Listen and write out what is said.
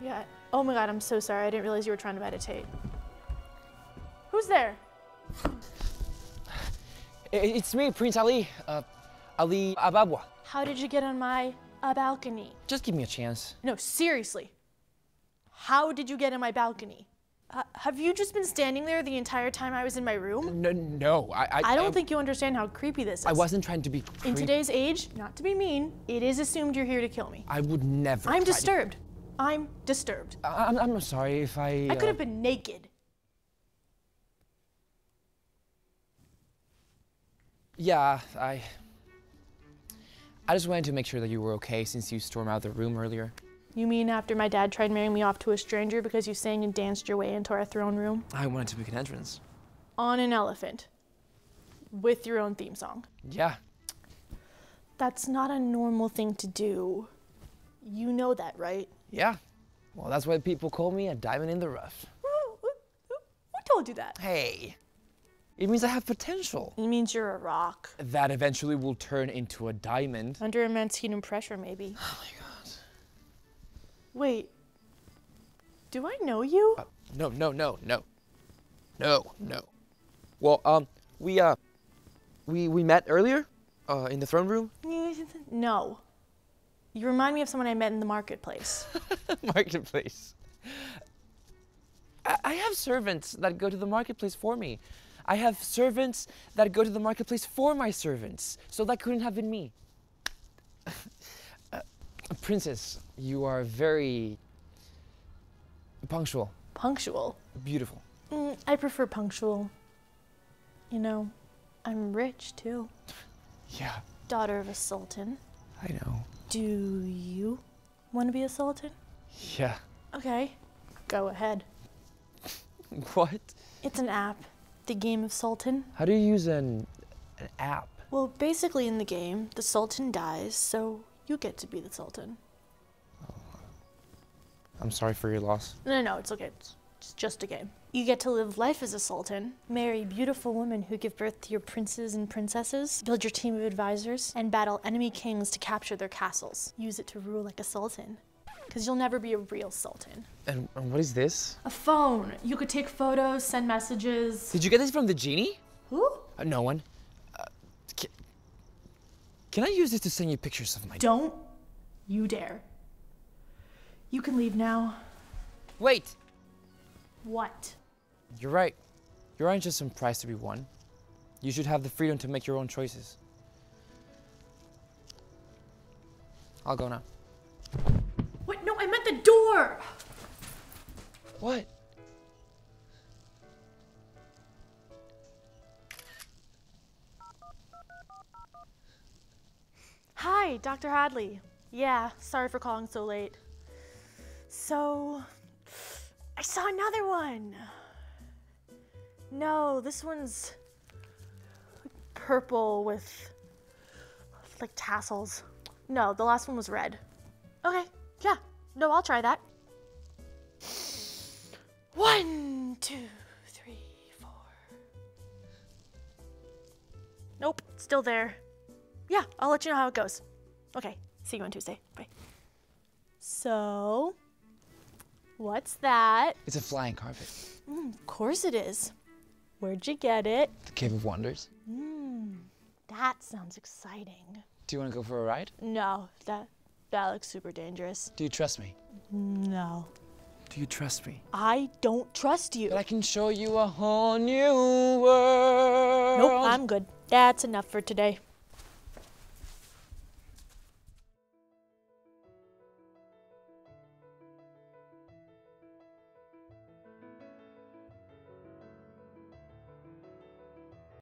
Yeah. Oh my God, I'm so sorry. I didn't realize you were trying to meditate. Who's there? It's me, Prince Ali. Ali Ababwa. How did you get on my balcony? Just give me a chance. No, seriously. How did you get in my balcony? Have you just been standing there the entire time I was in my room? No, I don't think you understand how creepy this is. I wasn't trying to be creepy. In today's age, not to be mean, it is assumed you're here to kill me. I would never. I'm disturbed. I'm sorry if I could have been naked. Yeah, I just wanted to make sure that you were okay since you stormed out of the room earlier. You mean after my dad tried marrying me off to a stranger because you sang and danced your way into our throne room? I wanted to make an entrance. On an elephant. With your own theme song. Yeah. That's not a normal thing to do. You know that, right? Yeah. Well, that's why people call me a diamond in the rough. Who told you that? Hey. It means I have potential. It means you're a rock. That eventually will turn into a diamond. Under immense heat and pressure, maybe. Oh my God. Wait, do I know you? No. Well, we met earlier, in the throne room? No. You remind me of someone I met in the marketplace. Marketplace. I have servants that go to the marketplace for me. I have servants that go to the marketplace for my servants. So that couldn't have been me. Princess, you are very punctual. Punctual? Beautiful. I prefer punctual. You know, I'm rich too. Yeah. Daughter of a sultan. I know. Do you want to be a sultan? Yeah. Okay, go ahead. What? It's an app, the Game of Sultan. How do you use an app? Well, basically in the game, the sultan dies, so you get to be the sultan. Oh. I'm sorry for your loss. No, it's okay. It's just a game. You get to live life as a sultan, marry beautiful women who give birth to your princes and princesses, build your team of advisors, and battle enemy kings to capture their castles. Use it to rule like a sultan, because you'll never be a real sultan. And what is this? A phone. You could take photos, send messages. Did you get this from the genie? Who? No one. Can I use this to send you pictures of my— Don't you dare. You can leave now. Wait. What? You're right. You aren't just some prize to be won. You should have the freedom to make your own choices. I'll go now. What? No, I meant the door! What? Hi, Dr. Hadley. Yeah, sorry for calling so late. So, I saw another one. No, this one's purple with like tassels. No, the last one was red. Okay, yeah, no, I'll try that. 1, 2, 3, 4. Nope, still there. Yeah, I'll let you know how it goes. Okay, see you on Tuesday. Bye. So, what's that? It's a flying carpet. Of course it is. Where'd you get it? The Cave of Wonders. That sounds exciting. Do you want to go for a ride? No, that looks super dangerous. Do you trust me? No. Do you trust me? I don't trust you. But I can show you a whole new world. Nope, I'm good. That's enough for today.